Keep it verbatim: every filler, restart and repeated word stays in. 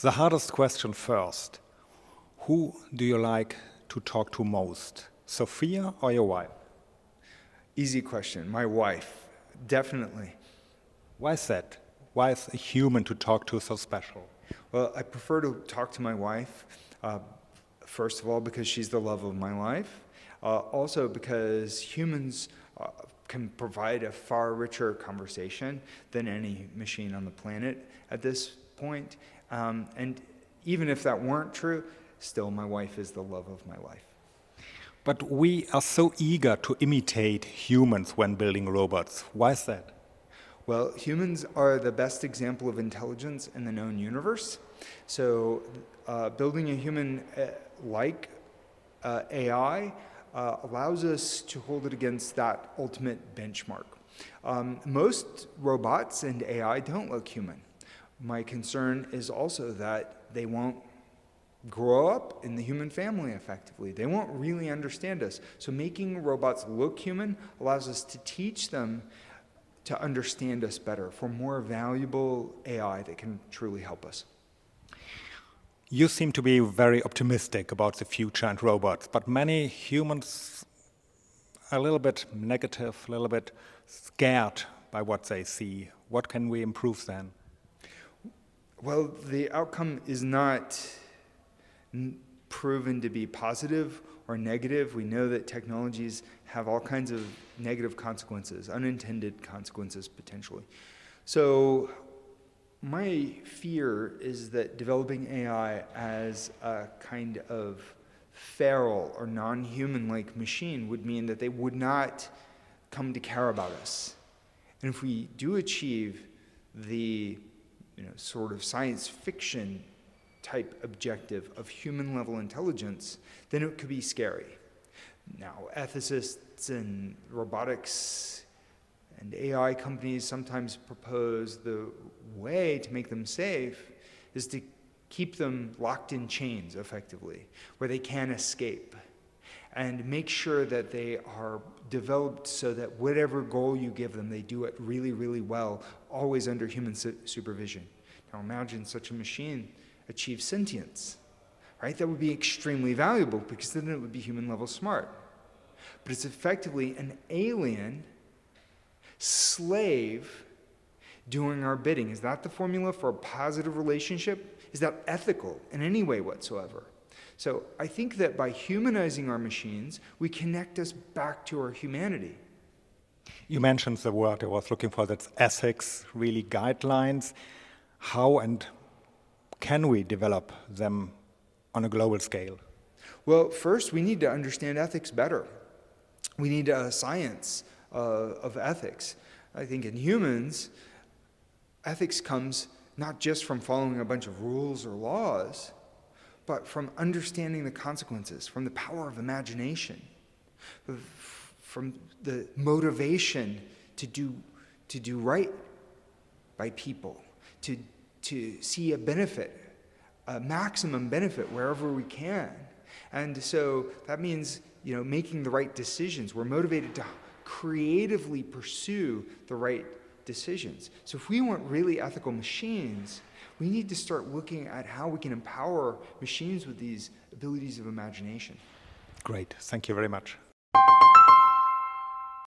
The hardest question first. Who do you like to talk to most? Sophia or your wife? Easy question. My wife. Definitely. Why is that? Why is a human to talk to so special? Well, I prefer to talk to my wife, uh, first of all, because she's the love of my life. Uh, also because humans uh, can provide a far richer conversation than any machine on the planet at this point. Um, and even if that weren't true, still my wife is the love of my life. But we are so eager to imitate humans when building robots. Why is that? Well, humans are the best example of intelligence in the known universe. So uh, building a human-like uh, A I uh, allows us to hold it against that ultimate benchmark. Um, most robots and A I don't look human. My concern is also that they won't grow up in the human family effectively. They won't really understand us. So making robots look human allows us to teach them to understand us better for more valuable A I that can truly help us. You seem to be very optimistic about the future and robots, but many humans are a little bit negative, a little bit scared by what they see. What can we improve then? Well, the outcome is not proven to be positive or negative. We know that technologies have all kinds of negative consequences, unintended consequences potentially. So my fear is that developing A I as a kind of feral or non-human-like machine would mean that they would not come to care about us. And if we do achieve the you know, sort of science fiction type objective of human-level intelligence, then it could be scary. Now, ethicists and robotics and A I companies sometimes propose the way to make them safe is to keep them locked in chains, effectively, where they can't escape, and make sure that they are developed so that whatever goal you give them, they do it really, really well, always under human su supervision. Now, imagine such a machine achieve sentience, right? That would be extremely valuable because then it would be human-level smart. But it's effectively an alien slave doing our bidding. Is that the formula for a positive relationship? Is that ethical in any way whatsoever? So I think that by humanizing our machines, we connect us back to our humanity. You mentioned the word I was looking for, that's ethics, really guidelines. How and can we develop them on a global scale? Well, first, we need to understand ethics better. We need a science uh, of ethics. I think in humans, ethics comes not just from following a bunch of rules or laws, but from understanding the consequences, from the power of imagination, from the motivation to do, to do right by people, to to see a benefit, a maximum benefit wherever we can. And so that means, you know, making the right decisions. We're motivated to creatively pursue the right decisions. So if we want really ethical machines, we need to start looking at how we can empower machines with these abilities of imagination. Great. Thank you very much.